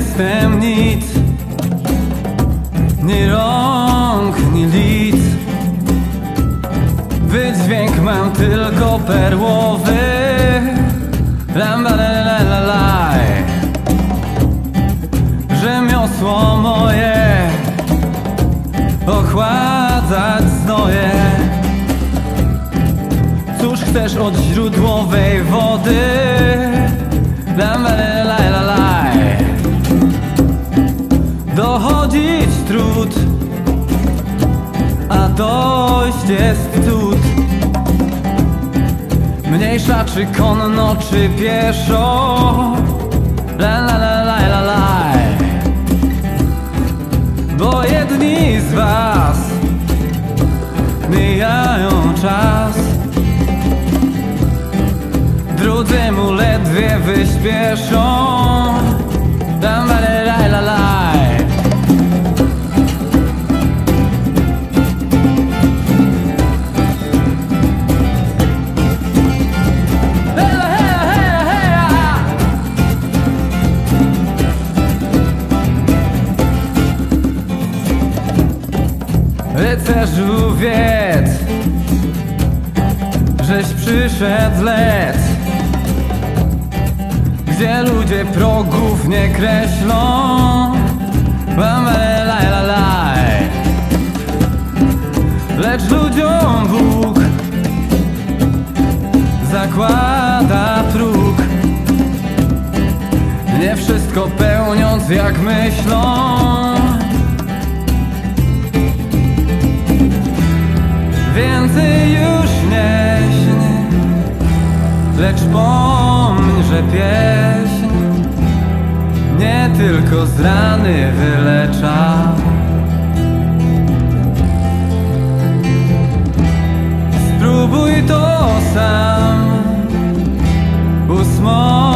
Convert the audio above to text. jestem nic, ni rąk, ni lic. Wydźwięk mam tylko perłowy. Lambalalalalaj. Rzemiosło moje ochładzać znoje. Cóż chcesz od źródłowej wody? Lambalalalalaj. Dochodzić trud, a dojść jest cud. Mniejsza czy konno, czy pieszo. Lalalalalaj. Bo jedni z was mijają czas, drudzy mu ledwie wyśpieszą. Lalalalalaj. Rycerzu wiedz, żeś przyszedł lec, gdzie ludzie progów nie kreślą. Lambalalalalaj. Lecz ludziom Bóg zakłada próg, nie wszystko pełniąc jak myślą. Więcej już nie śni, lecz pomnij, że pieśń nie tylko z rany wylecza, spróbuj to sam usmolić.